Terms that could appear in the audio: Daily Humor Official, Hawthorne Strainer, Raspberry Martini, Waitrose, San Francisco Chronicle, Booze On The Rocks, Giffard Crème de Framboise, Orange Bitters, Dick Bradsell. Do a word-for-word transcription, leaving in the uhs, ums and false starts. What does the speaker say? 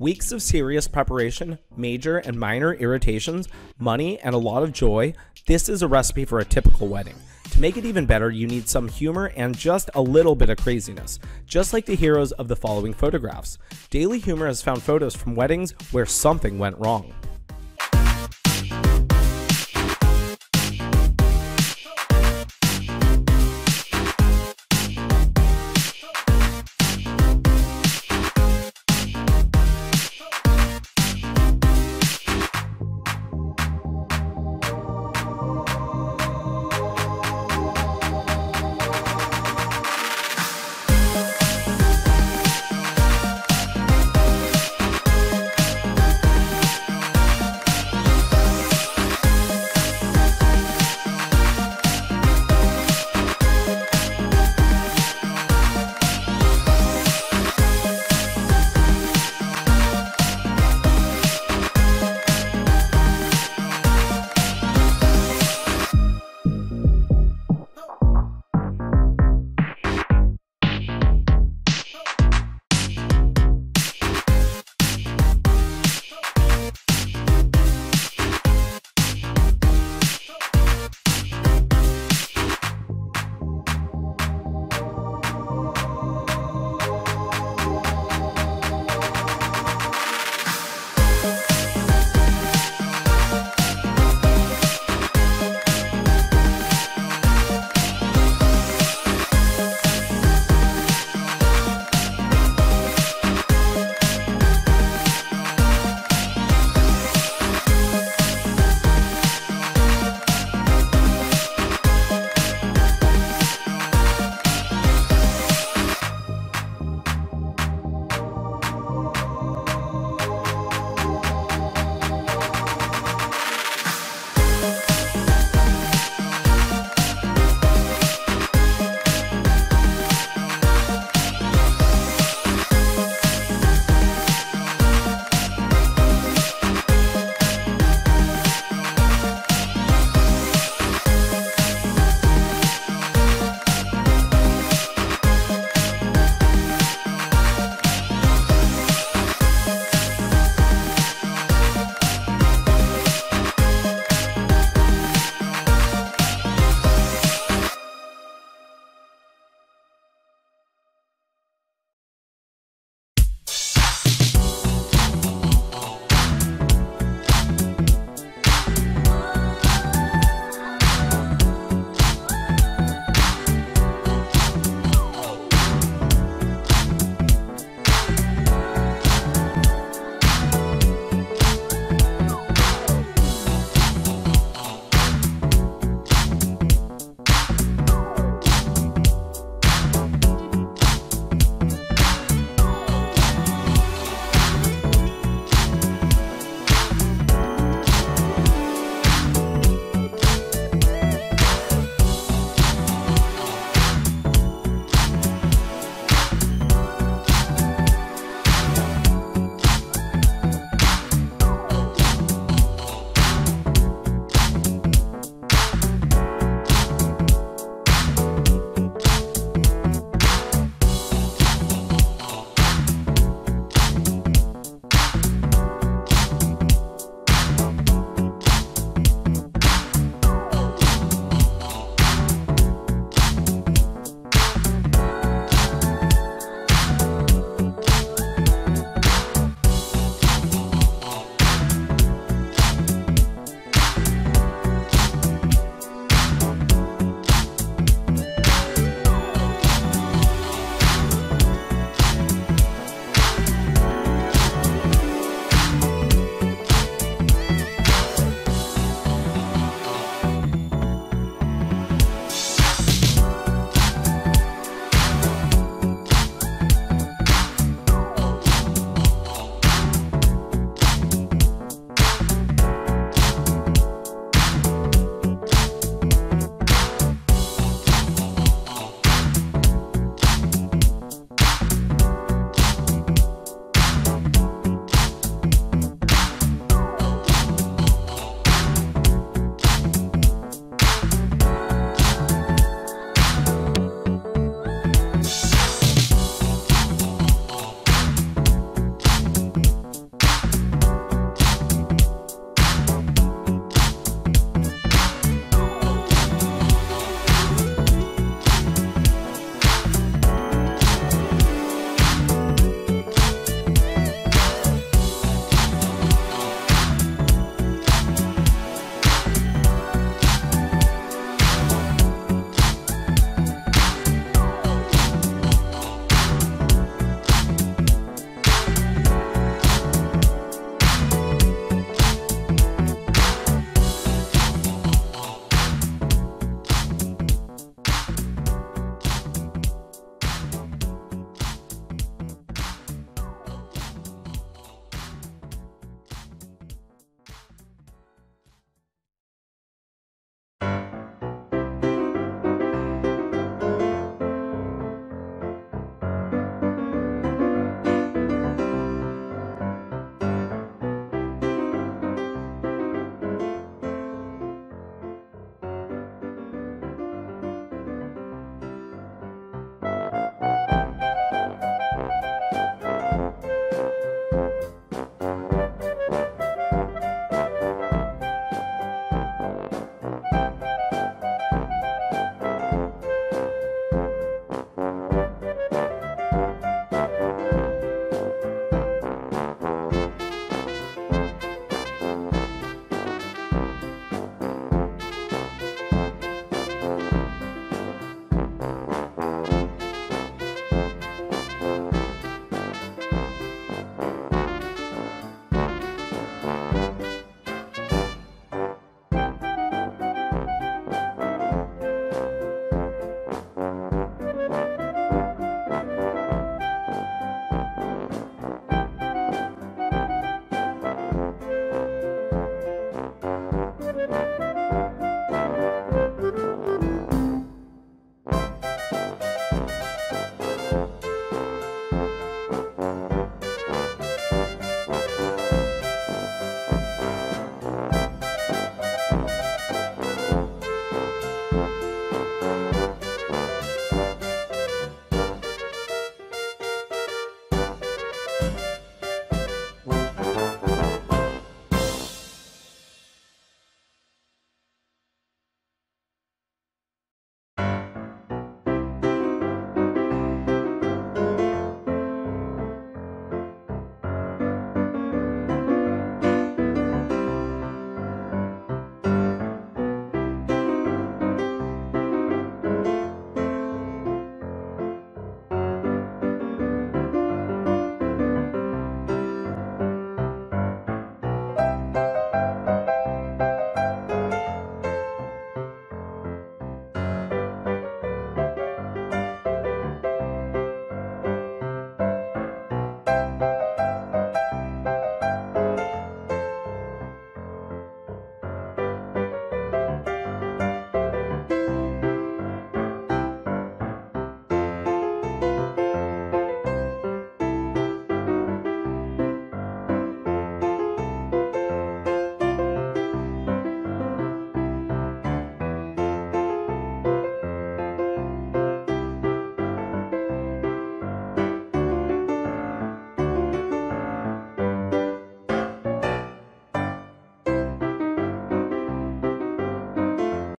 Weeks of serious preparation, major and minor irritations, money, and a lot of joy. This is a recipe for a typical wedding. To make it even better, you need some humor and just a little bit of craziness, just like the heroes of the following photographs. Daily Humor has found photos from weddings where something went wrong.